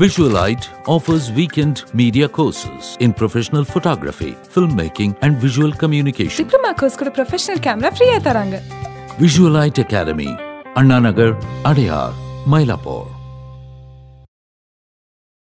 Visualite offers weekend media courses in professional photography, filmmaking and visual communication. Diploma course for professional camera free. Visualite Academy, Annanagar, Adyar, Mylapore.